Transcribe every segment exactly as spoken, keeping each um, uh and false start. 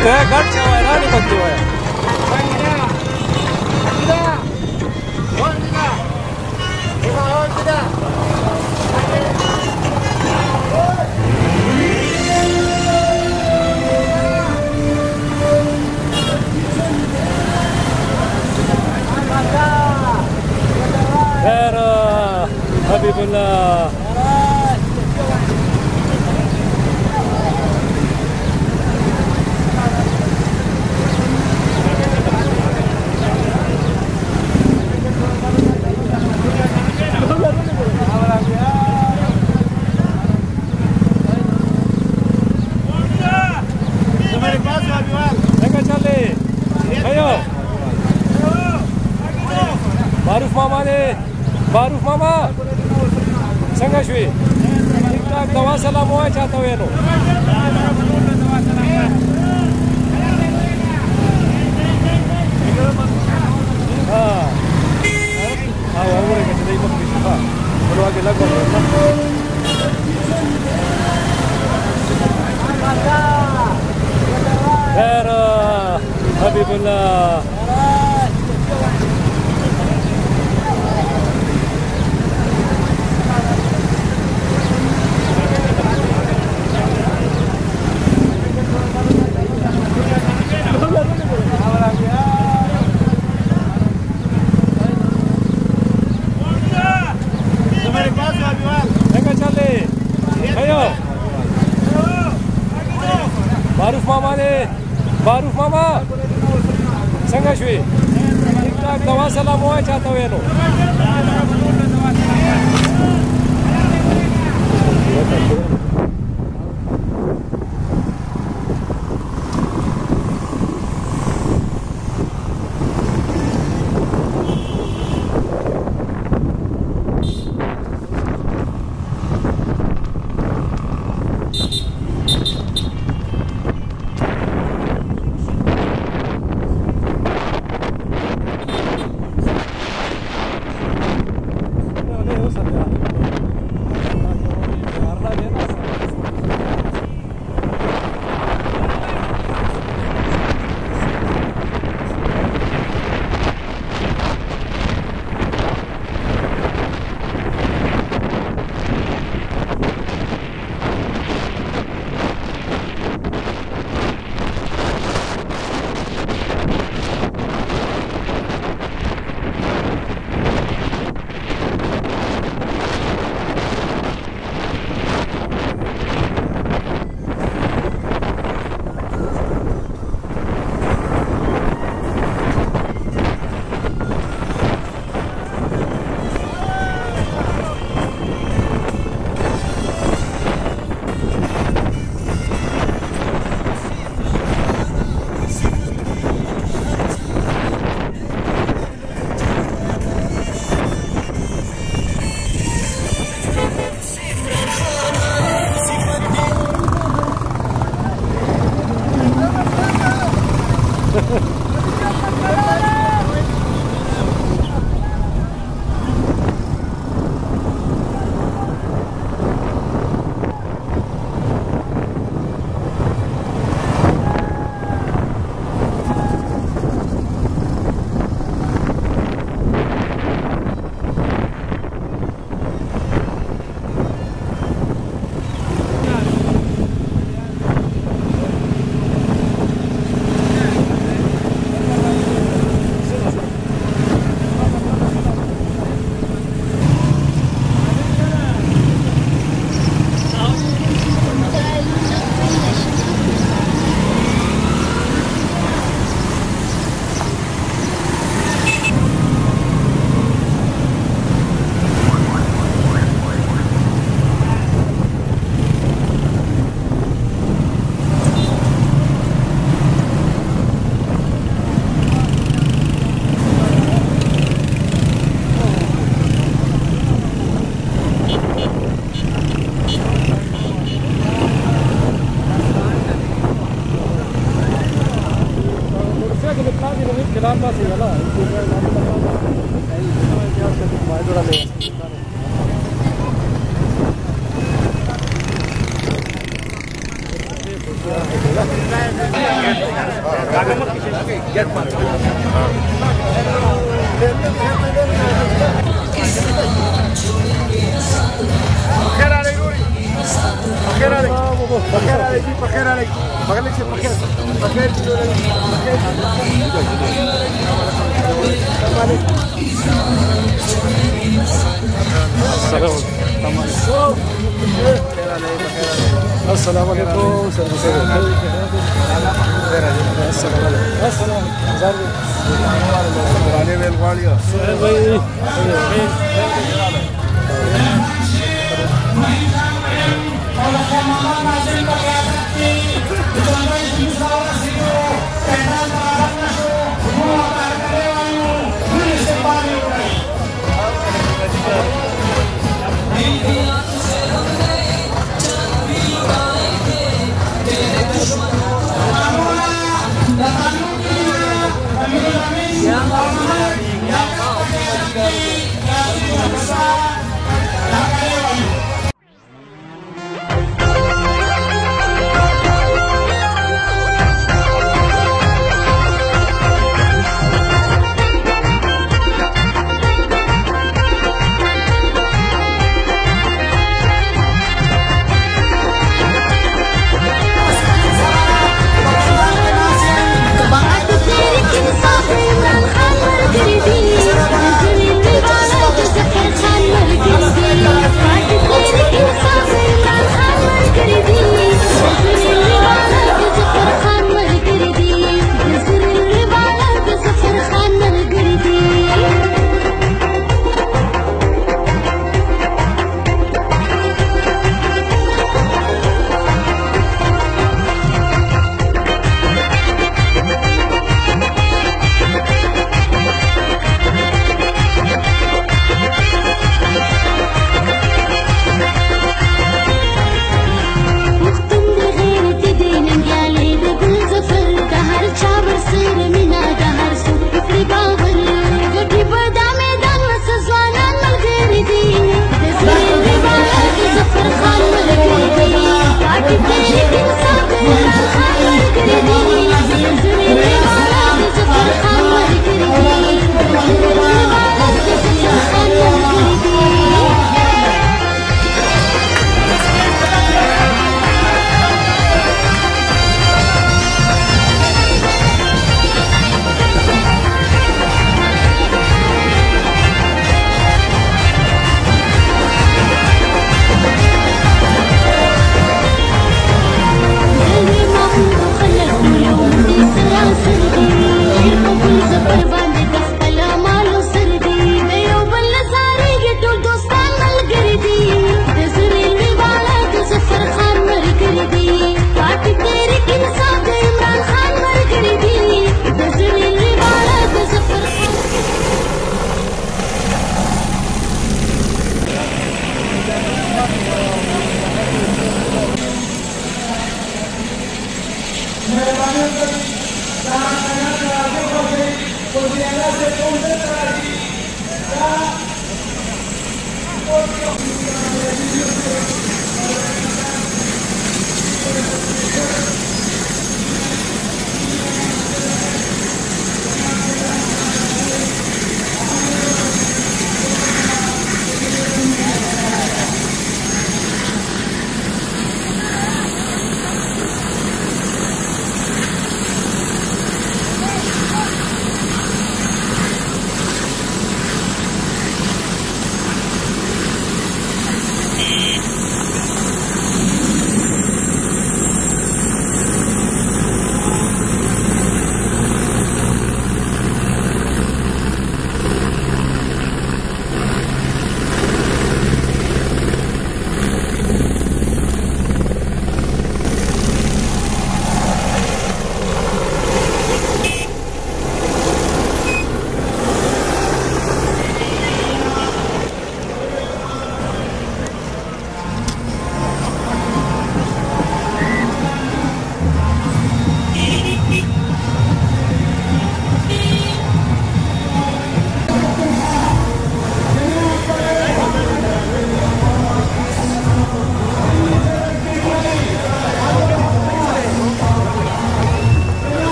とやガチャは選んでたってよ。 Alhamdulillah. Maruf mama ni, Maruf mama. संघर्ष हुई। एक दवा सलाम हुआ चाहता हूँ ये नो। हाँ। हाँ वो बोले कि चले इधर बिजली का। बोलो आगे लग बोलो। खैर अभी बोला। Maruf mama ni, Maruf mama, संघर्ष हुई। एक दवा सलाम हुआ चाहता हूँ ये नो। Gracias. السلام عليكم.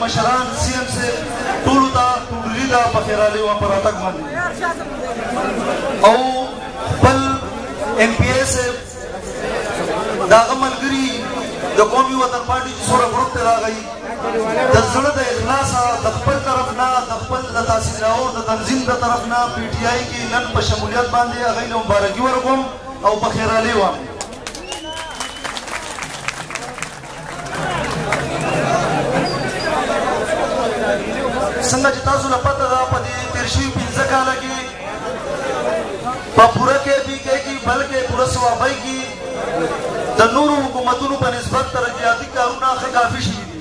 مشران سی ایم سے ټول دا ټولې دا پخیراله و پراتګ باندې او بل ایم پی ایس دا غملګری د قومي وطن پارټي سره ورته راغی د زړه د اخلاص د خپل طرف نه د خپل د تاسیس او د تنظیم د طرف نه پی ټی آی کې نن په شمولیت باندې غیله مبارکي ورکوم او پخیراله و سنگا جتازو لپتا دا پا دی ترشی پینزکا لگی پا پورا کے بھی کے کی بلکہ پورا سوابائی کی دا نور حکومتونو پا نسبت ترجیاتی کارونا خی کافی شیدی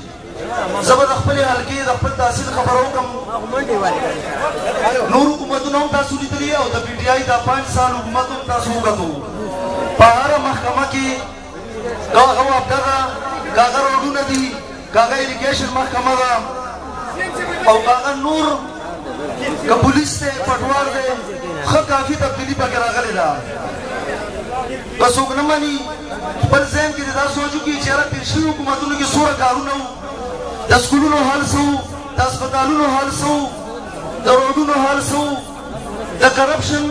زبد اخپل حلقی دا اخپل تحصیل خبروں کم نور حکومتونو تاسو لیتلی ہے او دا پی ٹی آئی دا پانچ سال حکومتون تاسو گتو پا آرہ محکمہ کی کاغو اپکارا کاغر اولو ندی کاغا ایریگیشن محکمہ دا او کاغن نور کا پولیس دے پٹوار دے خواہ کافی تبدیلی پاکر آگلے دا بس اگنمانی پر زین کی دیدار سوچو کی چیرہ ترشی حکومتوں کی سورہ کارونو دا سکولونو حال سو دا اسپتالونو حال سو دا روڈونو حال سو دا کرپشن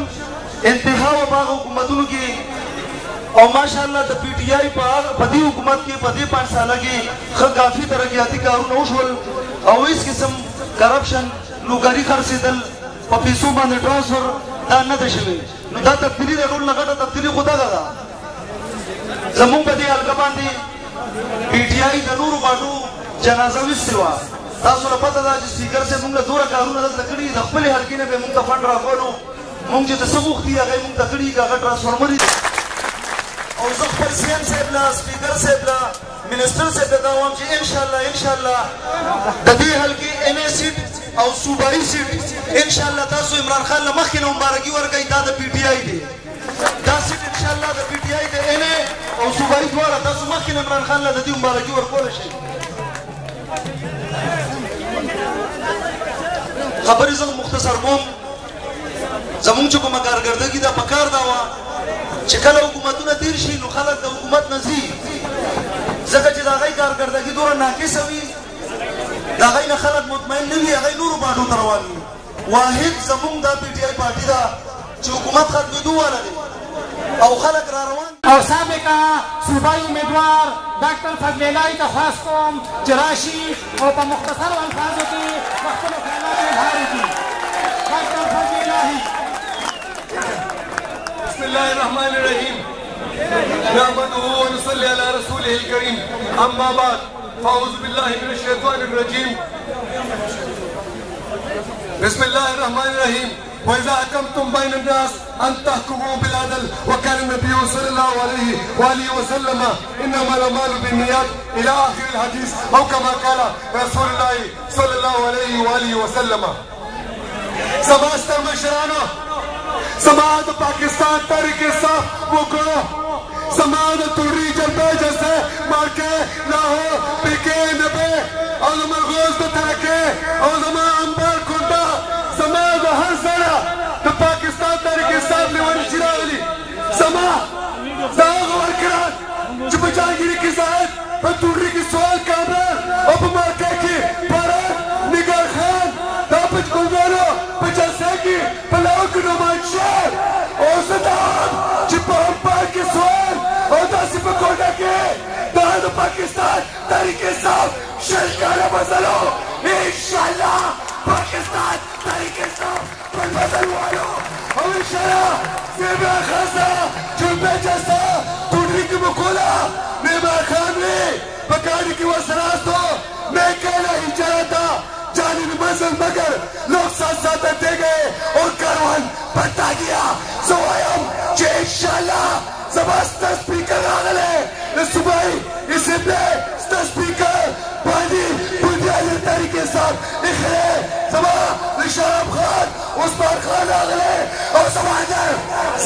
انتہا و باغ حکومتوں کی اور ماشاءاللہ دا پی ٹی آئی پدی حکومت کی پدی پانچ سالہ کی خواہ کافی ترقیاتی کارونو شول او اس قسم کرپشن لوګاری خرڅې دل په پیسو باندې ټرانسفر دا نه ده شوې نو دا تبدیلي د ټول نه غټه تبدیلي خو دغه ده زموږ په دې حلقه باندې پی ټي آی د نورو باندو جنازه ویستې وه تاسو له پته ده چې سپیکر صاحب موږ له دوره کارونه دلته کړي د خپلې حلقې نه به یې موږ ته فنډ راکولو موږ چې ته څه غوښتي هغه یې موږ ته کړي هغه ټرانسفارمري دي او زه خپل سی ایم صاحب له سپیکر صاحب له منسٹر سے پیدا ہوا ہم چاہیے انشاءاللہ انشاءاللہ ددی حلقی این اے سیٹ اور صوبائی سیٹ انشاءاللہ تاسو عمران خان لمخی نے مبارکی ورگئی دا دا پی ٹی آئی دے دا سیٹ انشاءاللہ دا پی ٹی آئی دے این اے اور صوبائی دوارا تاسو مخی نے عمران خان لددی مبارکی ورکول شئی خبری زن مختصر قوم زمون چکو مکارگردگی دا پکار داوا چکل حکومتو نا دیر شی نو خلق دا حکومت نزی زکا چیز آغای کار کردگی دورا ناکس ہوئی دا آغای نا خلق مطمئن نوی آغای نورو باٹو تروانی واحد زمون دا پی ٹی آئی پارٹی دا چی حکومت ختمی دوارا دے او خلق را روان اور سابقہ صوبائی امیدوار ڈاکٹر فضل الہی کا خاص قوم جراشی اور پا مختصر الفاظوں کی مختلف خیالات اظہار کی ڈاکٹر فضل الہی بسم اللہ الرحمن الرحیم نحمده ونصلي على رسوله الكريم أما بعد فأعوذ بالله من الشيطان الرجيم بسم الله الرحمن الرحيم وإذا حكمتم بين الناس أن تحكموا بالعدل وكان النبي صلى الله عليه وآله وسلم إنما الأعمال بالنيات إلى آخر الحديث أو كما قال رسول الله صلى الله عليه وآله وسلم سماستر مشرانو سماعت پاکستان تحریک انصاف وہ کرو سماعت توری جلبے جیسے مارکے نہ ہو پکے نبے علم الغوث ترکے علم انبار کنڈا سماعت ہر سڑا تو پاکستان تحریک انصاف لیوانی چرا علی سماعت زاغ ورکران جب جانگیری کی زائد پر توری کی سوال کامران اب مارکے کی بھارت نگر خان داپج کنڈانو پچاسے کی پلاک نمان شیر اور صدام جب ہم پاکستان اور دا صفحہ کوڑا کے دہد پاکستان تحریک انصاف شرکارہ بزلو انشاءاللہ پاکستان تحریک انصاف پر بزلو آلو اور انشاءاللہ نیمہ خاصہ جنبے جیسا توڑی کی مکولا نیمہ خانوی بکاری کی وسراستو لیکن اجادہ جانب مذہب مگر لوگ ساتھ ساتھ بیٹھے گئے اور کاروان بڑھتا گیا. سو آئی ہم کہ انشاءاللہ زبست سپیکر آنے لے صبحی اسے پہ سپیکر بانی بنیادی طریقے ساتھ اخلے زبان رشاب خان عثمان خان آنے لے اور زماندر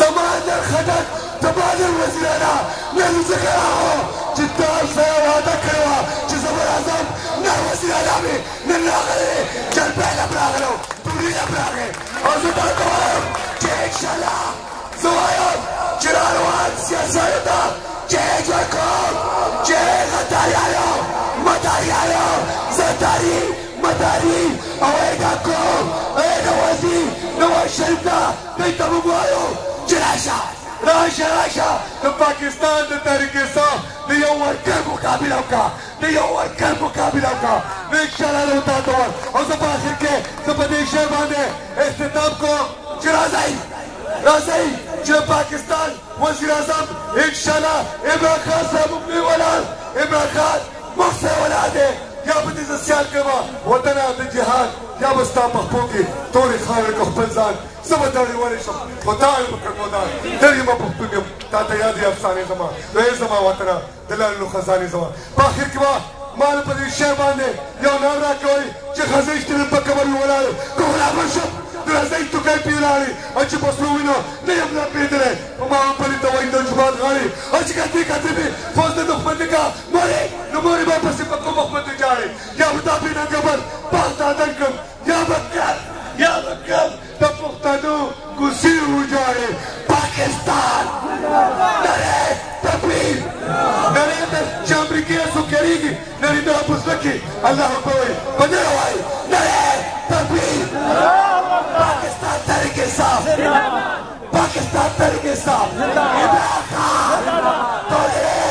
زماندر خدت زماندر وزیرانہ میں مجھے کہا ہوں جتنا سے وعدہ کروا جس زبر اعظم نہ وزیرانہ میں نہ ناغلے جل پہلا براغلو دنیا براغے اور زبان دوائم کہ انشاءاللہ زوائم جراروان سیاسایتا جے جو اکام جے غداری آلو مداری آلو زداری مداری اوید اکام اید وزی نواز شریفنا بیتا مبوائیو جراشا راشا راشا پاکستان دے تحریک صاحب نے یوں ورکر مقابلوں کا نے یوں ورکر مقابلوں کا میں انشاءاللہ رہتا دور اور سب آخر کے سب دیشے باندھے اختتام کو جرازائی رازائی جب پاکستان وزیر اعظم انشاءاللہ عمران خان صاحب اپنی اولاد عمران خان مخصے اولاد ہے یا بدیز سیال کروا وطن عبد جہاد یا بستا مخبوکی توری خان رکھ بلزان سب داری والی شب وطان مکرمودان دری مبختونیم تاتا یادی افسانی زمان رئی زمان وطنہ دلالو خزانی زمان باخر کی با مال پدیر شہر باندے یا نامرہ کوئی چی خزیشتی رب کبری ولالو کولا برشب درازی تو کئی پیلانی اچھی بسلوینو نیم نہ پیدنے ماہم پلی دوائی در جبان غانی اچھی کتی کتی بھی فوزن دخمت نکا موری نموری با پسی پکو مخمت نجاری یا مطابی نگبر باہتا دنکم یا بکر یا بکر تپختانو گسی ہو جاری پاکستان نرے تبیر نرے تبیر چامری کی ایسو کری گی نرے نابس لکی اللہ اپوئی بندر ہوائی نرے تبیر پاکستان تحریک انصاف پاکستان تحریک انصاف عمران خان توڑے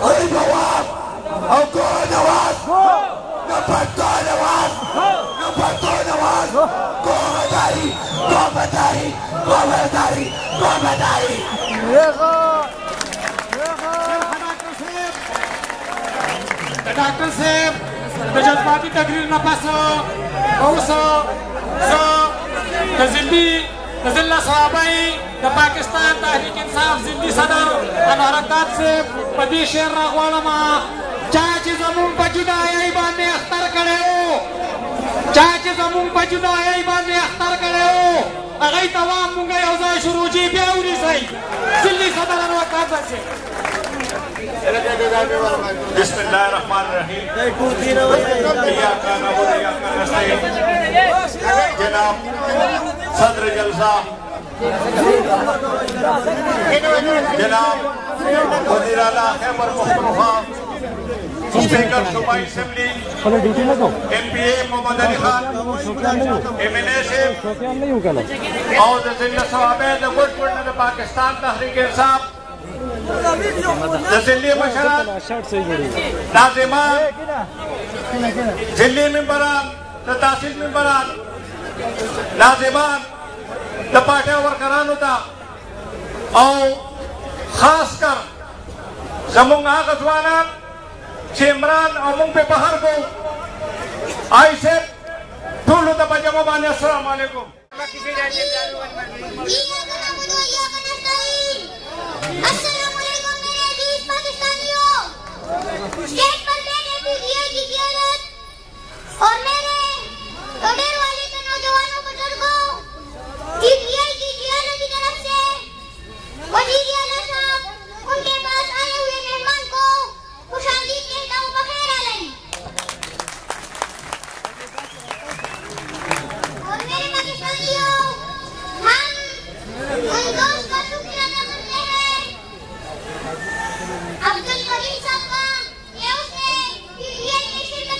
اور نواز اور کو نواز نمبر دو نواز نمبر دو نواز کو بداری کو بداری کو بداری کو بداری ڈاکٹر صاحب تجرباتی تقریر نہ پاسو اوسو تزلی تزلہ صحابائی دا پاکستان تحریک انصاف زندی صدر انحرکات سے پدی شیر راغوالما چاچی زمون پا جدائی بانے اختر کرے ہو چاچی زمون پا جدائی بانے اختر کرے ہو اگئی توام مونگا یوزا شروع جی بیاوری سائی زندی صدر انحرکات سے بسم اللہ الرحمن الرحیم ایاکا نعبد ایاکا نستعین جناب صدر جلسہ جناب وزیر اعلیٰ خیبر پختونخوا اسپیکر صوبائی اسمبلی ایم پی اے محمد علی خان ایم این اے سے اور ضلع صوابین گڈ گورنر پاکستان تحریک انصاف ذلی مشرات ناظمان ذلی ممبران تحصیل ممبران ناظمان دپاٹے ورکران ہوتا اور خاص کر زمونگ آغاز وانان چھ عمران اور مونگ پہ باہر کو آئی سے دھولو دپا جمعبانی السلام علیکم السلام علیکم میرے عزیز پاکستانیوں سٹیٹ پر میں نے پوجیہ کی زیارت اور میرے ڈیر والے کے نوجوانوں بزرگوں کی ڈیائی کی زیارت کی طرف سے وزیر اعلیٰ صاحب ان کے پاس آئے ہوئے مہمان کو خوش آمدید کہتا ہوں بخیر آمدید اور میرے پاکستانیوں ہم ان دوست کا شکریہ عبدالقدیر صاحب کا یہ اس نے پی ڈی آئی کی شرکت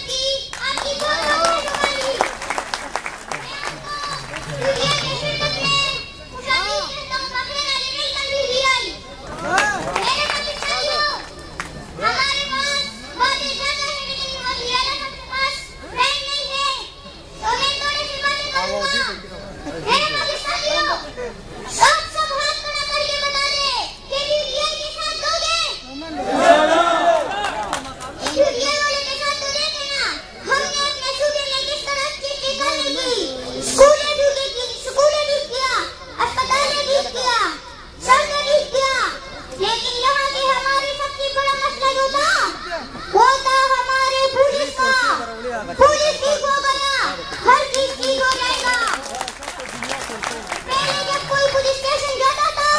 پولیس ٹھیک ہو گیا، ہر چیز ٹھیک ہو جائے گا۔ پہلے جب کوئی پولیس اسٹیشن جاتا تھا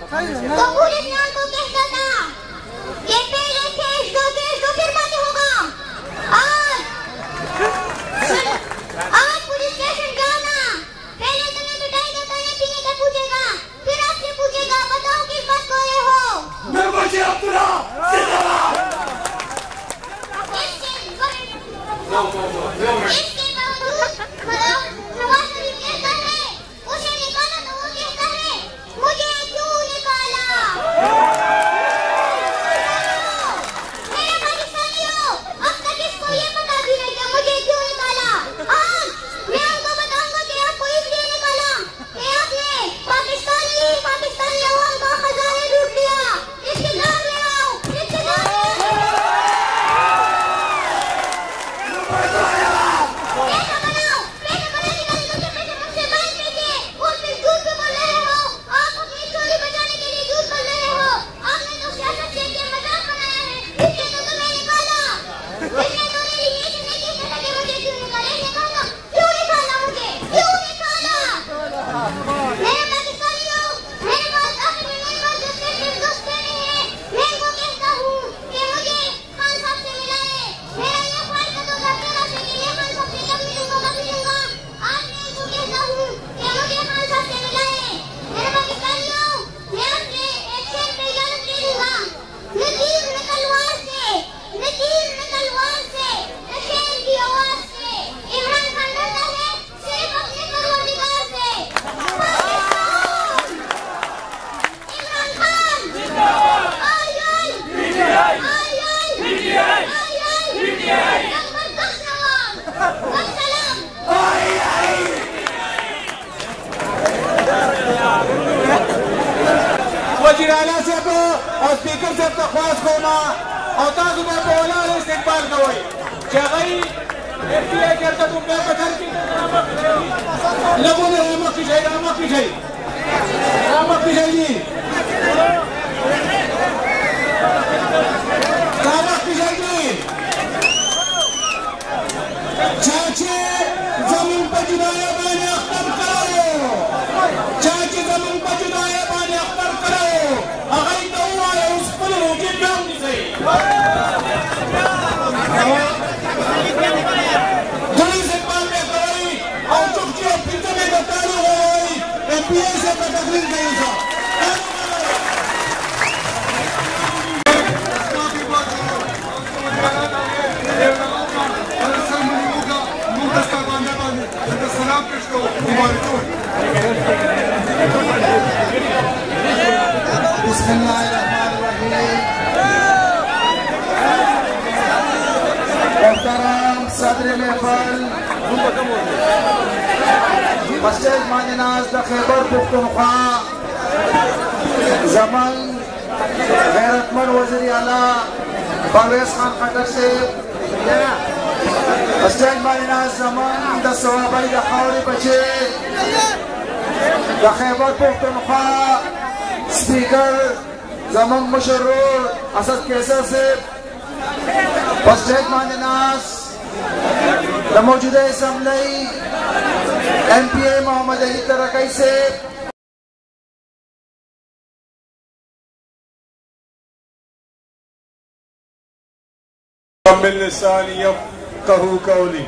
تو پولیس والوں کو کہتا تھا کہ پہلے کیش دو، کیش دو، پھر مالی ہوگا۔ آج آج پولیس اسٹیشن جانا، پہلے تمہیں مٹائی کا کھانے پینے کا پوچھے گا، پھر آپ سے پوچھے گا بتاؤ کس بات کو آئے ہو۔ میں بچے عبداللہ اس کے باوجود نواز شریف کہتا ہے اسے نکالا تو وہ کہتا ہے مجھے کیوں نکالا۔ میرے پاکستانیوں، اب تک اس کو یہ پتا بھی نہیں کہ مجھے کیوں نکالا۔ آج میں ان کو بتاؤں گا کہ آپ کو اس لیے نکالا کہ آپ نے پاکستانی پاکستانی عوام کا خزانہ لوٹ لیا۔ اس کے نام لے آؤ، اس کے نام لے آؤ۔ وزیر اعلیٰ صاحب اور سپیکر صاحب تخواست کوما او تاسو به په ولاړ استقبال کوئ چې هغوی افتیا کرته کوم بیا په ګر کې لګونه رامخکې شئ، رامخکې شئ، رامخکې شئ دي، رامخکې شئ دي چا چې زمون په جدایه باندې اختر کړو، چا چې زمون په جدایه باندې اختر کړو هغوی ته ووایه اوس خپل روټې بیا ونیسئ. دولي استقبال بیا کوئ او چوکچي او پنځه مې د تاړو ووایئ ایم پي اے صاحب ته تقریر کوي صاحب مسجد مانیناز دا خیبر پختونخوا زمان غیرتمند وزیر اعلیٰ پرویز خان خٹک سے مسجد مانیناز زمان دا ثوابی دا خاورې بچی دا خیبر پختونخوا سپیکر زمان مشرور اسد قیصر سے مسجد مانیناز دا موجودہ اسمبلی ایم پی اے محمد علی ترقی سے باللسانی یفقهوا قولی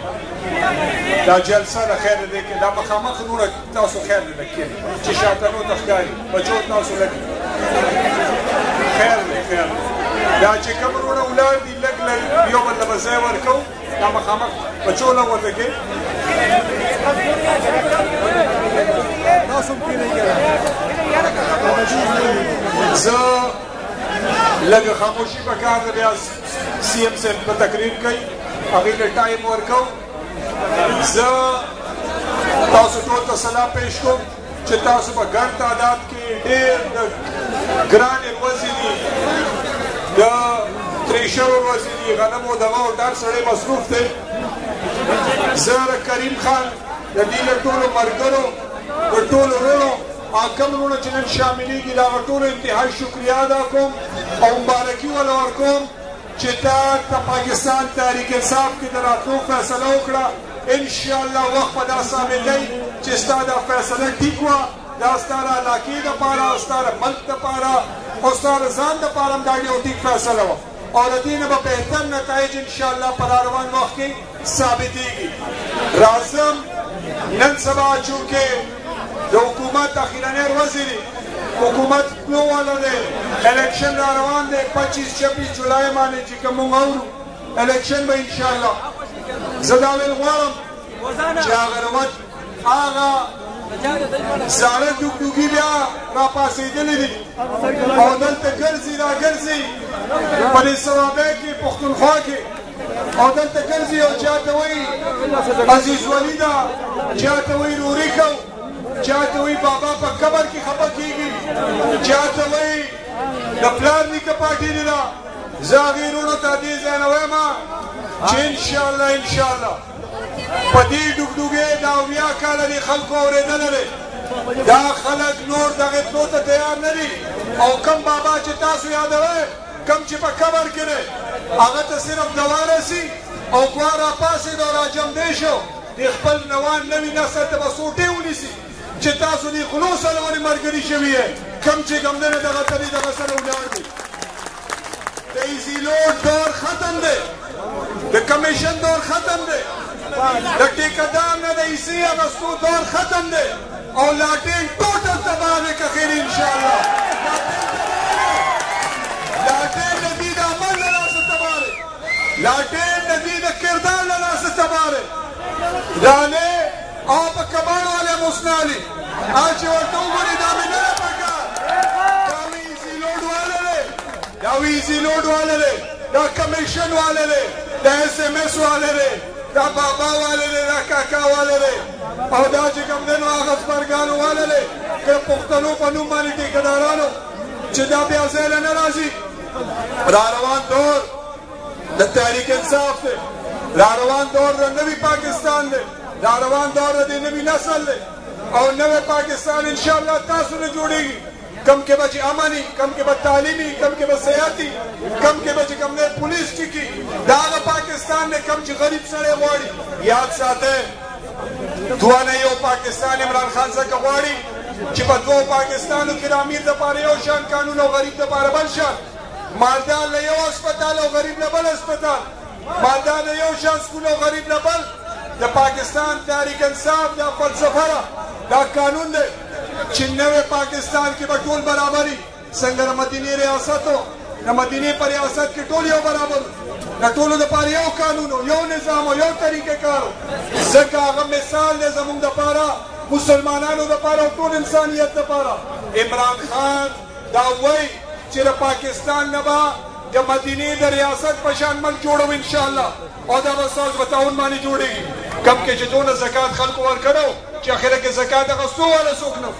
دا جلسه دا خیر ده که دا مخامخ نوره تاسو خیر ده که چه شاتنو تخکاری بجور تاسو لگی خیر ده، خیر ده دا چه کم نوره اولاد دی لگ لگ یو بل بزای ورکو دا مخامخ بچو لور ده که زه لږه خاموشي په کار ده، بیا سی ایم صاحب به تقریر کوي هغې ته ټایم ورکوم. زه تاسو ټول ته سلام پیش کوم چې تاسو په ګڼ تعداد کې ډېر د ګرانې ورځې دي، د ترې شوې ورځې دي، غنمو دغه او ډر سړی مصروف دی. زه کریم خان د دې له ټولو ملګرو د ټولو وروڼو هغه کم وروڼه چې نن شاملېږي د هغه ټولو انتهایي شکریه ادا کوم او مبارکي ورله ورکوم چتار تا پاکستان تحریک انصاف کی دراتو فیصلہ اکڑا انشاءاللہ وقت پدا ثابت ہے چستا دا فیصلہ ٹھیک ہوا دا ستارہ علاقی دا پارا ستارہ ملک دا پارا ستارہ زان دا پارا مداڑی ہوتی فیصلہ ہوا اور دین با بہتر نتائج انشاءاللہ پراروان وقت کی ثابتی گی رازم ننسبہ چونکہ دا حکومت اخیرانیر وزیری حکومت نو والا دے الیکشن راروان دے پچیس چھبیس جولائی مانے جی کم مونگاورو الیکشن با انشاءاللہ زداویل غوام جاغروت آغا زارت دکدوگی بیا را پاسی دلی دی او دلتا گرزی را گرزی پلی سوابے کی پختونخوا کی او دلتا گرزی او جاتوی عزیزوالی دا جاتوی روری کو جاتوی بابا پا کبر کی خبر کی گی جاتوی نپلانی کا پاٹی دینا زاغیرونو تا دی زینوی ما چی انشاءاللہ انشاءاللہ پدی دکدوگے داویا کالا دی خلق اور ایدن لے دا خلق نور دا غیتنو تا تیار نلی او کم بابا چی تاسو یاد رہے کم چی پا کبر کرے آگا تا صرف دوارے سی او گوارا پاسی دورا جم دیشو دی خپل نوان نوی نسل تا بسوٹے ہونی سی چی تاسو دی خلوص علوانی مرگری شوی ہے کم چی کم دنے دا غیتنی دا غیتنی دا غیتنی تیزی لوٹ دور ختم دے دا کمیشن دور ختم دے لٹی قدام نے اسی اگستو دور ختم دے اور لاٹین ٹوٹل تباہنے کا خیر انشاءاللہ لاٹین ندید عمل لنا سے تباہنے لاٹین ندید کردان لنا سے تباہنے لانے آپ کمان والے مسنالی آج وردوں گری دامی نہ پکا داوی ایزی لوڈ والے لے داوی ایزی لوڈ والے لے دا کمیشن والے لے دا ایس ایم ایس والے لے دا بابا والے لے دا کاکا والے لے او دا چکم دنو آغاز برگانو والے لے کہ پختنو پنو مانی دیکھدارانو چی دا بیا زیل نرازی راروان دور دا تحریک انصاف دے راروان دور دا نوی پاکستان دے راروان دور دا نوی نسل دے اور نوی پاکستان انشاءاللہ تاسو نے جوڑے گی کم کے بچے امانی کم کے بچے تعلیمی کم کے بچے سیاتی کم کے بچے کم نے پولیس کی کی داغا پاکستان نے کم چی غریب سرے غواری یاد ساتھ ہے دعا نہیں ہو پاکستان عمران خان سا غواری چی بدو پاکستان کی رامیر دا پارے ہو شان قانون ہو غریب دا پارے بل شان مالدان لے ہو اسپتال ہو غریب نبل اسپتال مالدان لے ہو شان سکول ہو غریب نبل دا پاکستان تحریک انصاف دا فلسفہ دا قانون دے چنوے پاکستان کی بطول برابری سنگر مدینی ریاست ہو مدینی پر ریاست کی ٹولی ہو برابر ہو نٹولو دا پار یو قانون ہو یو نظام ہو یو طریقہ کار ہو زکا غم مثال نے زمون دا پارا مسلمانانو دا پارا ہو تون انسانیت دا پارا عمران خان داوئی چیر پاکستان نبا جا مدینی دا ریاست پشان ملک جوڑو انشاءاللہ اور دا بساز بتاون مانی جوڑے گی کم کے جتون زکاة خلق وار کرو چی آخرہ کے زکاة اغسطو والا سکنو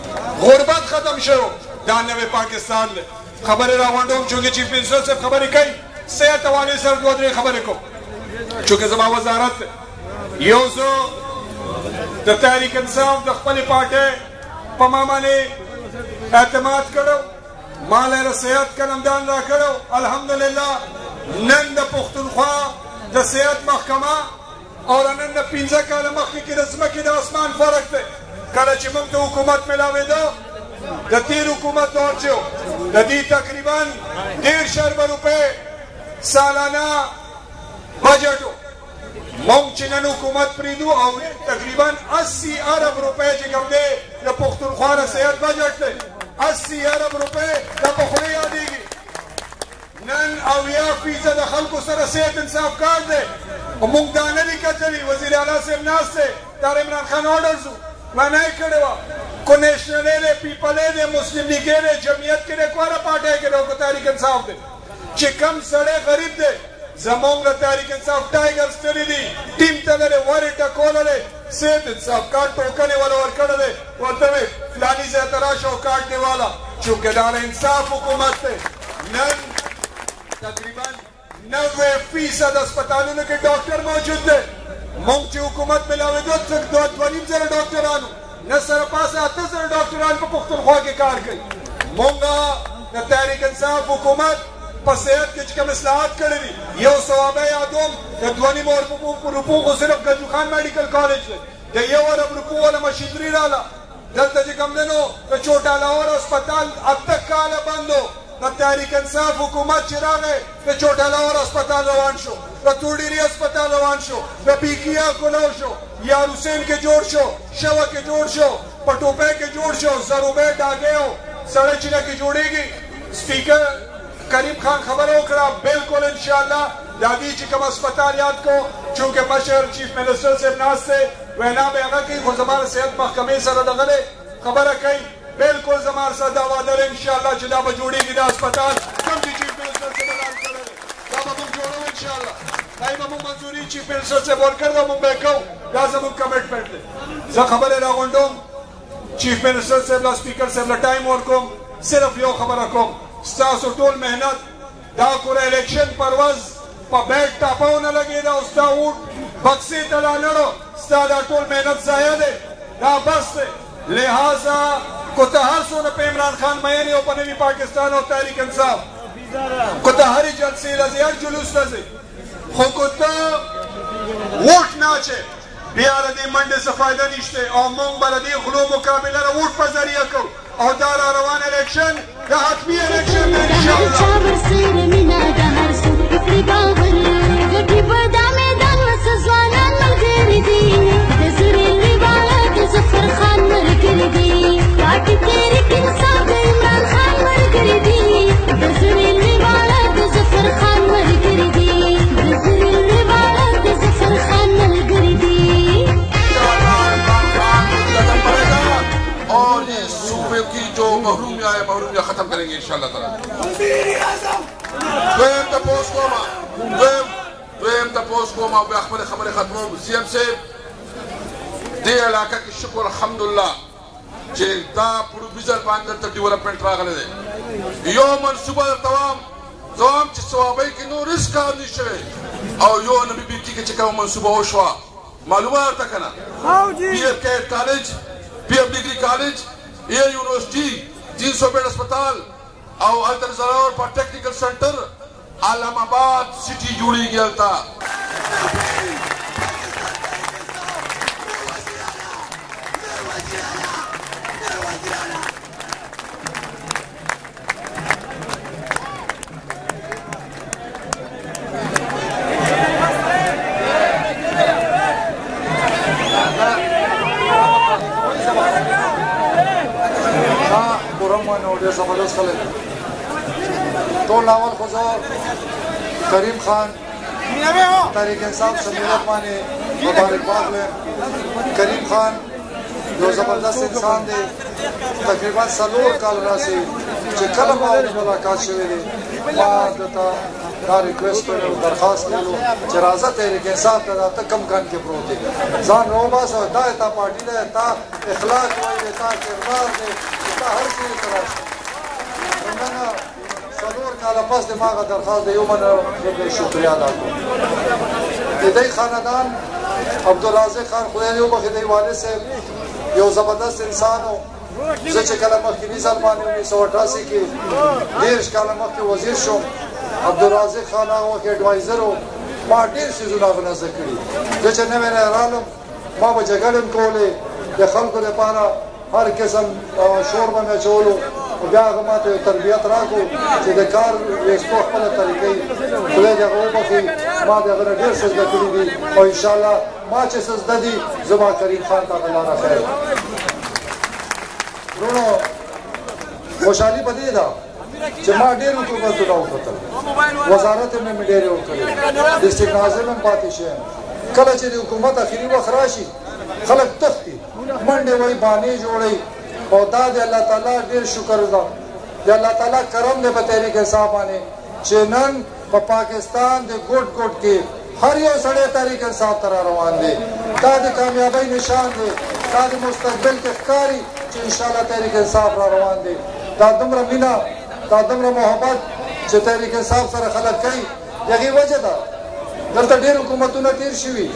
غربت ختم شروع دانوے پاکستان لے خبر راوانڈوں چونکہ چیف منسٹر صرف خبری کئی سیاحت والی صرف دو درے خبری کو چونکہ زمان وزارت یوزو در تحریک انصاف دخپلی پاٹے پمامانے اعتماد کرو مالے را سیاحت کا نمدان را کرو الحمدللہ نند پختنخوا در سیاحت محکمہ اور انہوں نے پینزہ کالا مخی کی رسمہ کی دا اسمان فرق دے کالا چی منگ دا حکومت ملاوے دا دا تیر حکومت دور چیو دا دی تقریباً دیر شرب روپے سالانہ بجٹو منگ چنن حکومت پریدو اور تقریباً اسی عرب روپے جگم دے دا پختونخوا صحت بجٹ دے اسی عرب روپے دا پخوری آدھی گی نن اویا فیصد خلق سر صحت انصاف کار دے مونگ دانے بھی کتلی وزیر اعلیٰ سے امناس سے دار عمران خان آرڈرز ہو میں نہیں کھڑے وا کو نیشنلے لے پیپلے دے مسلم لیگے لے جمعیت کے لے کوارا پاٹے کے لے کو تحریک انصاف دے چکم سڑے غریب دے زمونگ لے تحریک انصاف ٹائگر سٹری دی ٹیم تلے لے وارٹا کولے لے سید انصاف کارٹ پوکنے والا ورکڑ دے ورطہ میں فلانی سے اعتراش ہو کارٹنے والا چونکہ دار انصاف حکومت دے نن تقریباً نوے فیصد اسپتالوں کے ڈاکٹر موجود دے مونگ چی حکومت ملاوے دو دو دونیم زر ڈاکٹرانو نصر پاس آتا زر ڈاکٹران پر پختنخوا کے کار گئی مونگا نتحریک انصاف حکومت پسیت که چکم اصلاحات کردی یه و سوابه یادوم که دوانی مور رپوغو صرف گجوخان میڈیکل کالج لی که یه ورم رپوغو لما شیدری رالا دلتا چکم دنو که چوٹا لاور اسپتال اب تک کالا بندو نہ تحریک انصاف حکومت چراغ ہے کہ چھوٹا لاہور اسپتال روان شو، نہ توڑیری اسپتال روان شو، نہ پیکیا کلو شو، یار حسین کے جوڑ شو، شوا کے جوڑ شو، پٹوپے کے جوڑ شو، زروبے ڈاگے ہو سڑے چلے کی جوڑے گی. سپیکر کریم خان خبر ہو کرا بالکل انشاءاللہ دادی چکم اسپتال یاد کو چونکہ مشہر چیف منسٹر سے ناس سے وینا میں اگر کی خوزمان صحت محکمی سردغلے خبر کئی بلکل زمان سا دعویٰ در انشاءاللہ جدا بجوڑی گی دا اسپتال کم دی چیف منسٹر سے بلان کرے دا ممم جوڑو انشاءاللہ دائی ممم منظوری چیف منسٹر سے بول کر دا ممم بیکو دا زمان کمیٹ پیٹ لے زا خبر را گنڈوں چیف منسٹر سے بلا سپیکر سے بلا ٹائم ورکم صرف یو خبر رکم استاس و طول محنت دا کور الیکشن پرواز پا بیٹ ٹاپاو نہ لگی دا استا اوٹ بکسی تلا نڑو استا دا طول محنت زایا دے دا بس لہذا کتہر سونا پہ عمران خان مہینی اوپا نوی پاکستان اور تحریک انصاف کتہری جلسی رضی ہر جلوس رضی خوکتا ووٹ ناچے بیاردی منڈے سے فائدہ نیشتے اور مونگ بلدی غلوم و کاملہ را ووٹ پر ذریعہ کو اور دارا روان الیکشن دا حتمی الیکشن میں انشاءاللہ پاٹی تیری کی نصاب عمران خان مر کری دی بزر علمی والد زفر خان مر کری دی بزر علمی والد زفر خان مر کری دی اور اس صوبے کی جو محرومیاں ہے محرومیاں ختم کریں گے انشاءاللہ تعالیٰ. وزیر اعظم دویم تپوس کوما دویم تپوس کوما بے اخبر خبر ختموں زیم سے دی علاقہ کی شکر الحمدللہ چه دا پروبیزر باندر تا ڈیولپمنٹ راغلے دے یو منصوبہ در توام زوام چه سوابی که نو رسک کار نیشوے او یو نبی بیوٹی که چکم منصوبہ ہو شوا معلومہ آرتا کنا پی ایم کیئر کالج پی ایم ڈگری کالج ایر یونیورسٹی تین سو بیڈ اسپتال او التر زراور پر ٹیکنیکل سنٹر علم آباد سٹی جوڑی گی التا تو لاول خزور کریم خان تحریک انصاف سمیرت مانے مبارک باغ میں کریم خان جو زبردست انسان دے تقریباً سلور کال راسی چکل ماہوری ملاقات شوئے دے ماہ دتا دا ریکویسٹ پر درخواست کرلو چرازہ تحریک انصاف دا تا کم کن کے پروتے گا زان روما سو دا اتا پارٹی دے تا اخلاق ہوئی دے تا کردار دے تا ہر چیز تراش دے رنگانا سلور کالا پس دماغا درخواست دے یومن رب شکریہ دا کو دے خاندان عبدالعزیز خان خدای دے اوپا خدای والد سے یو زبردست انسان ہو زچ کلمہ خیلی سلمانی انیس سو اٹھاسی کی دیرش کلمہ کی وزیر شو عبدالرازق خان آقا که ایڈوائزر ہو ماں دیر سیزو ناغنہ ذکری جوچے نوے نہرالم ماں با جگلن کولے دے خلقو دے پارا ہر قسم شور با میں چولو بیاغ ماں تے تربیت راکو چے دے کار ایکسپو اخبر طریقی خلے دے اگر اوپا خی ماں دے اگر دیر سزدہ کری دی اور انشاءاللہ ماں چے سزدہ دی زبا کریم خان تا غلانہ خیر رونو خوشحالی بدی دا چه ما دیر حکومت دلاؤ کتر وزارت میں میں دیر ہو کرے ڈسٹرکٹ ناظر میں پاتی شہر کل چلی حکومت اخیری وقت راشی خلق تختی منڈے وی بانی جوڑی اور دا دے اللہ تعالیٰ دیر شکر دا دے اللہ تعالیٰ کرم دے بطیری کے حساب آنے چنن پا پاکستان دے گوٹ گوٹ کے ہر یو سڑے تحریک انصاف ترہ روان دے تا دے کامیابی نشان دے تا دے مستقبل کے خکاری چو انشاءاللہ تحریک انصاف را روان دے تا دمرا مینہ تا دمرا محبت چو تحریک انصاف سر خلق کئی یقی وجہ دا دلتا دیر حکومتوں نے تیر شوی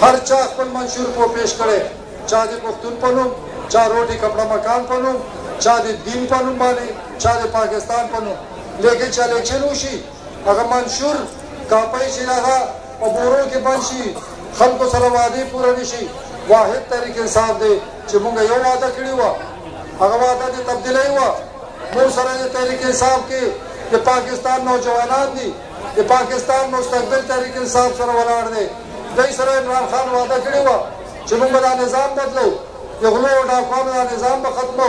ہر چاہ اخپن منشور کو پیش کرے چاہ دے پختون پنوں چاہ روٹی کپڑا مکان پنوں چاہ دے دین پنوں بانے چاہ دے پاکستان پنوں لیکن چاہ لیکشن ہوشی اگا منشور کاپای شید اگا عبورو کی بند شید خلق سلوادی پورا نشید. واحد طریق انصاف دے چی مونگا یو وعدہ کری ہوا اگا وعدہ دے تبدیلی ہوا مو سرے تحریک انصاف کے کہ پاکستان نوجوانات دی کہ پاکستان مستقبل تحریک انصاف سر ولاڈ دے دئی سرے عمران خان وعدہ کری ہوا چی مونگا دا نظام بدلو یغلو و ڈاکوان دا نظام بختمو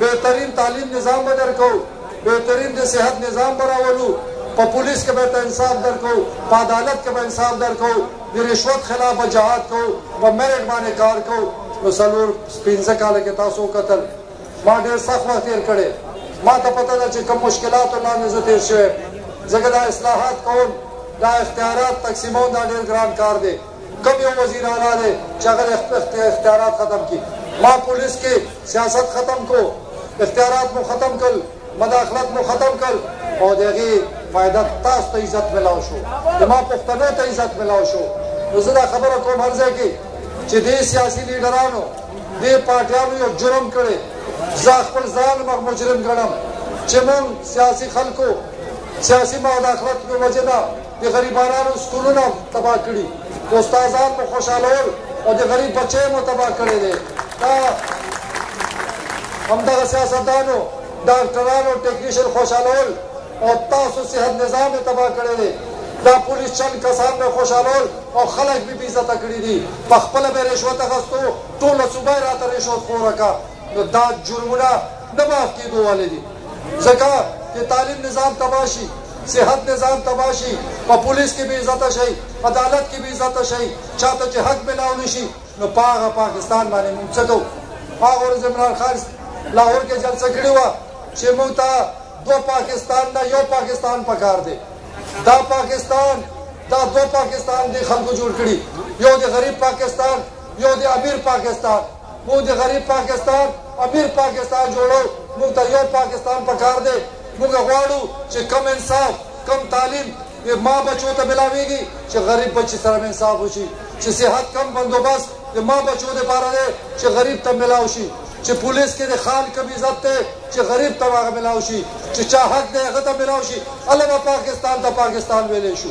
بہترین تعلیم نظام بدر کو بہترین دے صحت نظام براولو پا پولیس کے بہتر انصاف در کو پا عدالت کے بہتر انصاف در کو دی رشوت خلاف جہاد کو پا میرٹ بانے کار کو مسلور پینزہ کالے کے تاسو قتل ماں دیر سخت وقت تیر کڑے ماں تا پتہ دا چی کم مشکلات اللہ نزد تیر شوئے زکر دا اصلاحات کون دا اختیارات تقسیمون دا دیر گران کار دے کم یوں وزیر آنا دے چاگر اختیارات ختم کی ماں پولیس کے سیاست ختم کو اختیارات مو ختم کر مداخلت مو ختم کر اور دیگی فائدہ تاس تا عزت ملاو شو دماغ پختنو تا عزت ملاو شو نزدہ خبر کو مرزے کی چی دی سیاسی لیڈرانو دی پارٹیانو یا جرم کرے زاخ پر زان مغ مجرم گرم چی من سیاسی خلقو سیاسی مداخلت میں وجنا دی غریبانانو سکولونا تباہ کری استازان مو خوشحالور اور دی غریب بچے مو تباہ کرے دے تا ہم دا سیاستدانو ڈاکٹرانو ٹیکنیشن خوشحالول اور تاسو صحت نظام میں تباہ کرے دے دا پولیس چند کسان میں خوشحالول اور خلق بھی بیزہ تکڑی دی پخپل میں رشوت اغسطو طول صوبائی رات رشوت خور رکا دا جرمونہ نماف کی دو والے دی زکا کہ تعلیم نظام تباشی صحت نظام تباشی و پولیس کی بیزہ تشہی عدالت کی بیزہ تشہی چاہتا چی حق ملاو نشی نو پاغا پاکستان مانے ممسکو پاغا اور زمران خارس لاہور کے جلسہ کھڑی ہوا چھے موتا دو پاکستان دا یو پاکستان پکار دے دا پاکستان دا دو پاکستان دے خلق جوڑ کھڑی یو دے غریب پاکستان یو دے امیر پاکستان مو دے غریب پاکستان امیر پاکستان جوڑو موتا یو پاکستان پکار دے موگا غوارو چھے کم انصاف کم تعلیم ماں بچوں تا ملاوی گی چھے غریب بچی سرم انصاف ہوشی چھے صحت کم بندوبست ماں بچوں دے پارا دے چھے غریب تا ملاوشی چی پولیس کے دے خان کبھی عزت دے چی غریب تا واغ ملاوشی چی چاہت دے غطا ملاوشی علم پاکستان تا پاکستان ویلے شو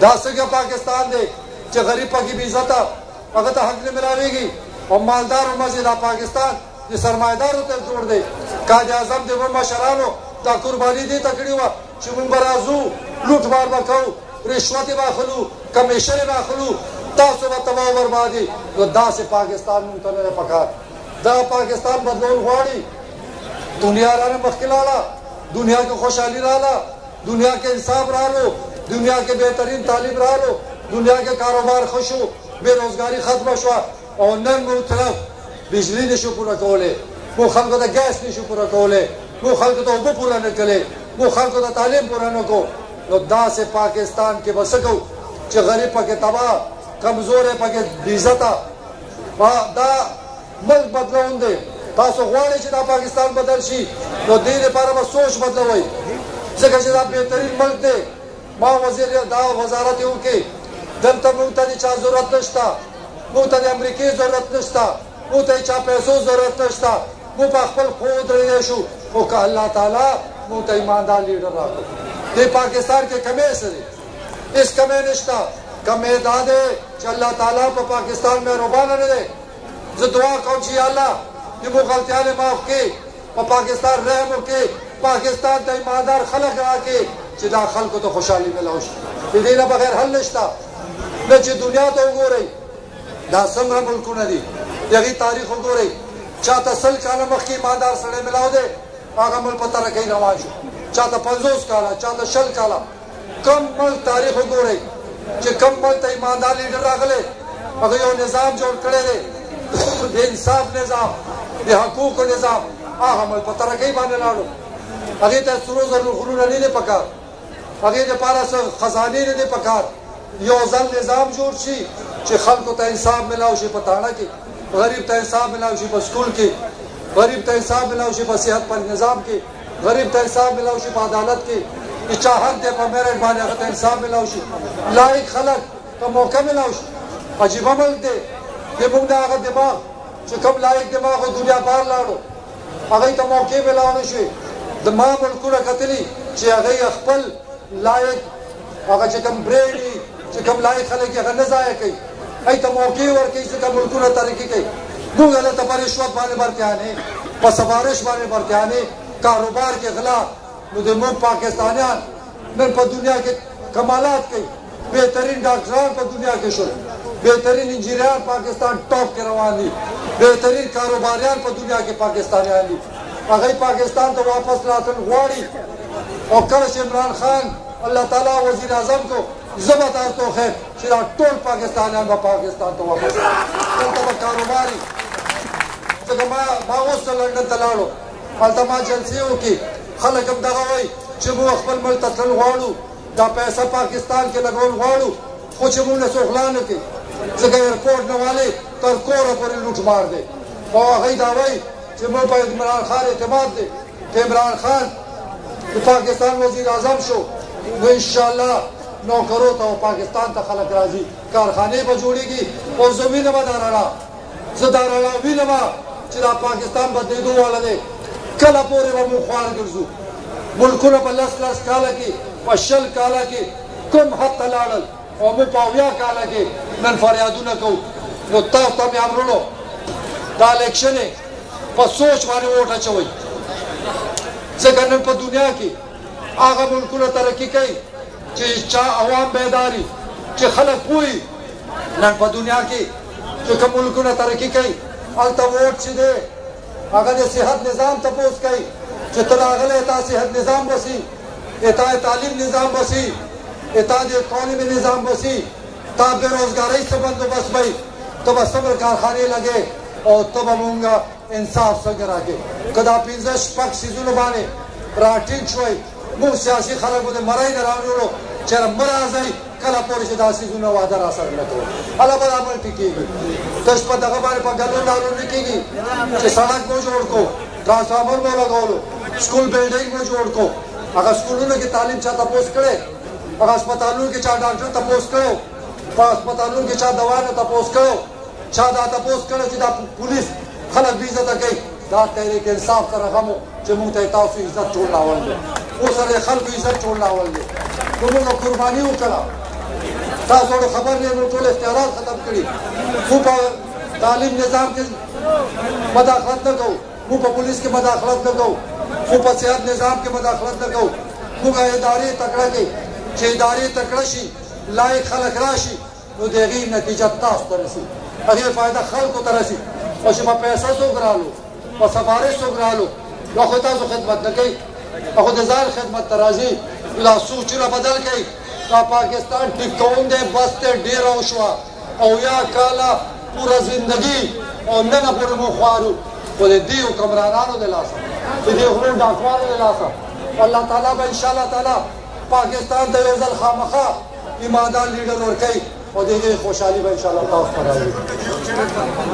دا سنگا پاکستان دے چی غریب پا کی بھی عزتا اگتا حق نے ملاوے گی اور مالدار و مزید دا پاکستان جی سرمایدار ہوتے جوڑ دے قائد اعظم دے ورمہ شرانو دا قربانی دے تکڑی ہوا چی منبرازو لوٹ بار بکو رشوت باخلو کمیشن باخلو تاسو با تواو بربادی دا سے پاکستان منتنے پکار دا پاکستان بدلول غواری دنیا رانے مخکل آلا دنیا کے خوشحالی رالا دنیا کے انصاف رالو دنیا کے بہترین تعلیم رالو دنیا کے کاروبار خوشو بے روزگاری ختم شوا اور ننگو طرف بجلی نشو پورا کولے مو خلقو دا گیس نشو پورا کولے مو خلقو دا عبو پورا نکلے مو خلقو دا تعلیم پورا نکو نو دا سے پاکستان کے بسکو چی غریب پاکے تباہ کمزور پاکے بیزتا دا ملک بدلون دے تاسو غواړئ چې دا پاکستان بدل شي نو دې لپاره به سوچ بدلوئ ځکه چې دا بهترین ملک دی ما وزیر دا وزارت یې وکړې دلته موږ ته د چا ضرورت نه شته موږ ته د امریکې ضرورت نه شته موږ ته د چا پیسو ضرورت نه شته موږ په خپل خو ودرېدی شو خو که الله تعالی موږ ته ایماندار لیډر راکړو دې پاکستان کې کمې څه دی هېڅ کمې نه شته کمې دا دی چې الله تعالی په پاکستان مهربانه نه دی ز دعا کہوں چی اللہ یہ مغلطیان معاف کے پا پاکستان رحم ہو کے پاکستان تا ایماندار خلق را کے چی دا خلقو تا خوشحالی ملاوش پی دینا بغیر حل نشتا نا چی دنیا تا ہو گو رہی دا سنگا ملکو نا دی یقی تاریخ ہو گو رہی چاہتا سل کانا مخی ایماندار سڑے ملاو دے آگا مل پتہ رکھیں نوان شو چاہتا پنزوس کانا چاہتا شل کانا کم ملک تاریخ ہو گو رہی چی کم ملک تا ایماندار لیڈر را گلے اگر یو نظام جوڑ کرے دے دے انصاف نظام دے حقوق نظام آہ ہمیں پتہ رکھیں بانے لانو اگر تا سروز اور غلونہ نہیں دے پکار اگر تا پارا سا خزانی نہیں دے پکار یوزن نظام جوڑ چی چی خلقو تا انصاف ملاو شی پتانا کی غریب تا انصاف ملاو شی پا سکول کی غریب تا انصاف ملاو شی پا صحت پر نظام کی غریب تا انصاف ملاو شی پا عدالت کی اچاہت دے پا میرے بانے اگر تا انصاف ملاو شی لائق خلق کا موقع ملاو شی عجیبہ ملک دے یہ مونگ دا آگا دماغ چھے کم لائک دماغ دنیا بار لانو آگئی تا موقع میں لانو شوئے دماغ ملکو را قتلی چھے آگئی اخپل لائک هغه چې کوم بریلي چې کوم لایق خلک یې هغه نه ضایع کوي، هغوی ته موقع ورکوي چې کوم ملکونه ترقي کوي. موږ هلته په رشوت باندې برتیا نه، په سفارش باندې برتیا نه، کاروبار کې غلا. نو د موږ پاکستانیان نن په دنیا کې کمالات کوي. بهترین ډاکټران په دنیا کې شول، بهترین انجینیران پاکستان ټاپ کې روان دي، بهترین کاروباریان په دنیا کې پاکستانیان دي. هغوی پاکستان ته واپس راتلل غواړي. اور کرش عمران خان اللہ تعالیٰ وزیر اعظم کو زبردار تو خیر شرا ٹول پاکستان ہے پاکستان تو واپس التما کاروباری سگما باغوس لنڈن تلاڑو التما جلسیوں کی خلق ام دغه وای چې مو خپل ملک ته تل غواړو، دا پیسہ پاکستان کې لګول غواړو، خو چې مو نه سوخلان کې ځکه ایرپورټ نه والے تر کوره پورې لوټ مار دی. او هغه دا وای چې مو په عمران خان اعتماد دی. عمران خان پاکستان وزیر اعظم شو و انشاءاللہ نوکروں تا و پاکستان تا خلق راضی کارخانے پا جوڑی گی. اور زمین ما دارالا زدارالا وی نما چرا پاکستان با دیدو والا دے کلا پوری با مخوار گرزو ملکونا پا لس لس کالا کی پا شل کالا کی کم حد تلالل و مو پاویا کالا کی نن فریادو نکو نو تاف تا میامرولو دا الیکشنے پا سوچ وانی ووٹا چوئی. زکرن پا دنیا کی آغا ملکونا ترقی کئی چی چا عوام بیداری چی خلق پوئی. نن پا دنیا کی چی کم ملکونا ترقی کئی آلتا ووٹ چی دے آغا دے صحت نظام تپوس کئی چی تل آغل اتا صحت نظام بسی، اتا تعلیم نظام بسی، اتا دے اکانومی نظام بسی، تا بے روزگاری سبندو بس بھئی تبا صبر کارخانے لگے اور تبا مونگا انصاف سنگر آگے کدا پینزش پک سیزونو بانے راٹین شوئی. مو سیاسی خلق بودے مرائی نرانو رو چیرہ مرازائی کلا پورش دا سیزونو وعدہ راسا رکھتو اللہ بدا عمل ٹکی گی تش پا دغبانے پا گلو نارو رکی گی چی سڑک مو جوڑ کو، ٹرانسفارمر مو لگولو، سکول بیلڈنگ مو جوڑ کو. اگر سکولوں کی تعلیم چاہ تپوس کرے، اگر اسپتالوں کی چاہ ڈاکٹر تپوس کرو، اسپتالوں کی چاہ دوانہ تپوس کرو، چاہ دا تپوس کرو چی دا پولیس خلق بیزت اکی دا تحریک انصاف سر غمو چی مونگ تحتاسو عزت چھوڑنا والدے او سر خلق عزت چھوڑنا والدے تو مونگا قربانیوں کلا تا زور خبر لے مونگ تول اختیارات ختم کری. مونگ پا تعلیم نظام کے مداخلت نہ گو، مونگ پا پولیس کے مداخلت نہ گو، مونگ پا صحت نظام کے مداخلت نہ گو. مونگا اداری تکڑا گئی چی اداری تکڑا شی لائق خلق راشی نو دیغی نتیجہ تاس ترسی اگر فائدہ خلق کو ترسی وشی ما پیسہ سو گرا لو، ما سفارش سو گرا لو، ما خود تازو خدمت نکی، ما خود ازار خدمت ترازی ما سوچی را بدل کئی تا پاکستان ٹکون دے بستے دیرہ شوا او یا کالا پورا زندگی او ننا پورا مخوارو و دے دیو کمرانانو دے لاسا دے خلون ڈاکوانو دے لاسا. اللہ تعالیٰ با انشاءاللہ تعالیٰ پاکستان دے یوزل خامخا ایماندار لیڈر اور کئی اور دیکھیں خوشحالی بھائی انشاءاللہ تاؤس پر آئی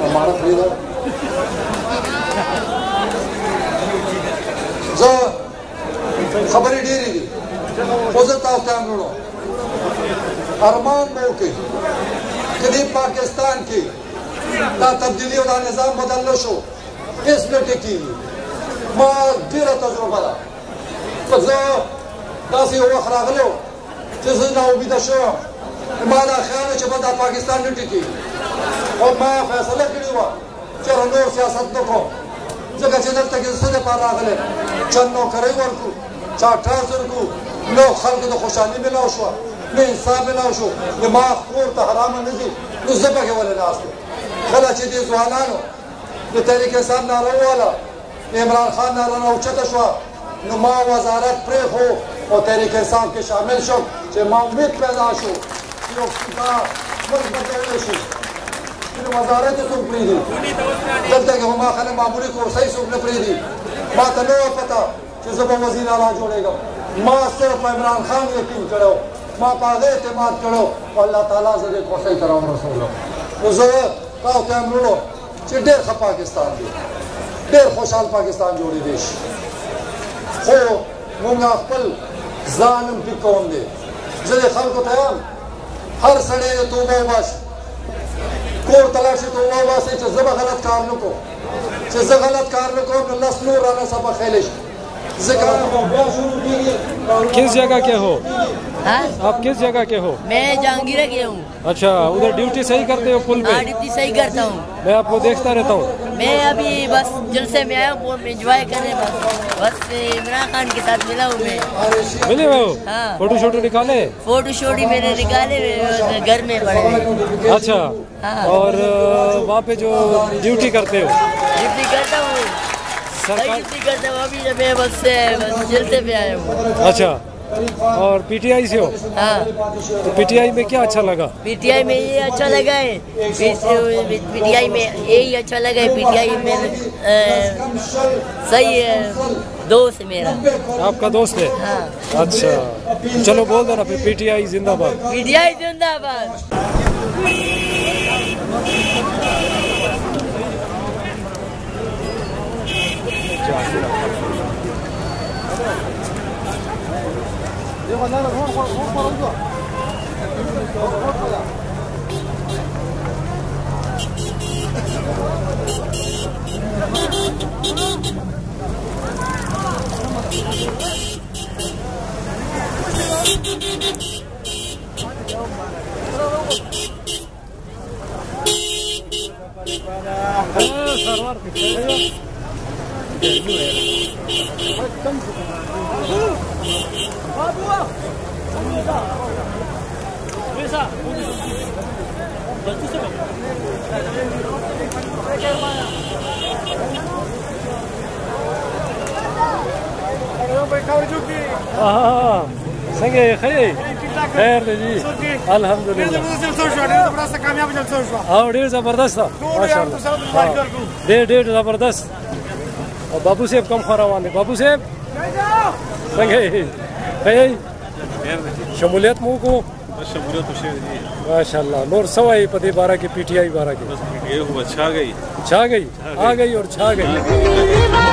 ہمارا فریدر زو خبری ڈیری دی خوزر تاؤس تاہم لڑو ارمان موکی قدیم پاکستان کی تا تبدیلی و دا نظام بدلو شو اس میں ٹکی ما دیرہ تجربہ دا زو داسی ہوا خراغلو جسے نا امیدہ شو مانا خیال ہے چھ بندہ پاکستان نٹی کی اور میں فیصلہ کری ہوا چھ رنور سیاست نکو جگہ چھ دلتا کی صدے پار آگلے چند نو کرے ورکو چاہ ٹرازر کو نو خلق دو خوشحالی ملاو شوا نو انسان ملاو شو نو ماں خور تا حرام نزی نو زبا کے والے ناستے خلا چھ دی زوانانو نو تحریک انسان نارو والا عمران خان نارو چتا شوا نو ماں وزارت پری خو اور تحریک انسان کے شامل شو چھ ماں امید پیدا شو یو دا مرد بچاوی شو کنو وزارت سوک پریدی دلتا کہ ہما خلق معمولی کورسائی سوک نپریدی ما تا نو پتا چھ زبا وزیر آلا جوڑے گا. ما صرف عمران خان یقین کرو، ما پا غیر اعتماد کرو اور اللہ تعالیٰ زدے کورسائی کرو رسول اللہ زور کاؤ تیم لولو چھ دیر خب پاکستان دی دیر خوشحال پاکستان جوڑی دیش خو مونگا اخپل زانم پی کون دی زدے خلق تیم ہر سڑے توبہ باش کور تلاشی توبہ باسی چھ زبا غلط کار نکو چھ زبا غلط کار نکو نلس نور آنا سبا خیلش ذکر کس جگہ کیا ہو آپ کس جگہ کے ہو؟ میں جہانگیرہ کے ہوں. اچھا, ادھر ڈیوٹی صحیح کرتے ہو پل پہ؟ ڈیوٹی صحیح کرتا ہوں. میں آپ کو دیکھتا رہتا ہوں. میں ابھی بس جلسے میں آیا ہوں, انجوائے کرنے بس. عمران خان کے ساتھ ملا ہوں. میں ملے ہوئے ہو؟ ہاں. فوٹو شوٹو نکالے؟ فوٹو شوٹی میں نے نکالے, گھر میں پڑے. اچھا, اور وہاں پہ جو ڈیوٹی کرتے ہو؟ ڈیوٹی کرتا ہوں, ڈیوٹی کرتا ہوں. ابھی میں بس جلسے پہ آیا ہوں. اچھا, اور پی ٹی آئی سے ہو؟ ہاں. تو پی ٹی آئی میں کیا اچھا لگا؟ پی ٹی آئی میں یہ اچھا لگا ہے, پی ٹی آئی میں یہی اچھا لگا ہے. پی ٹی آئی میں صحیح دوست ہے میرا. آپ کا دوست ہے؟ ہاں. اچھا, چلو بول دو نا پھر, پی ٹی آئی زندہ باد. پی ٹی آئی زندہ باد. لا لا هون هون رجوع زبردست. بابو صاحب کم خوروانے. بابو صاحب شمولیت مو کو ماشاء اللہ. نور سوائی پتے بارہ کی پی ٹی آئی بارہ کی چھا گئی, چھا گئی, آ گئی اور چھا گئی.